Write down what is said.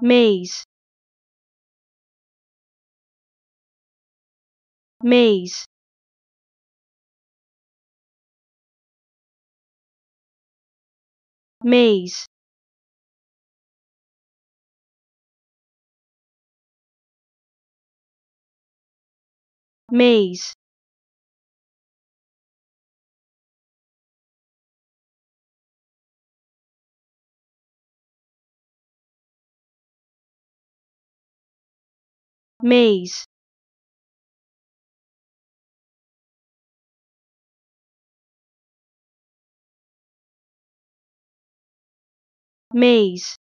maze, maze, maze, maze, maze, maze,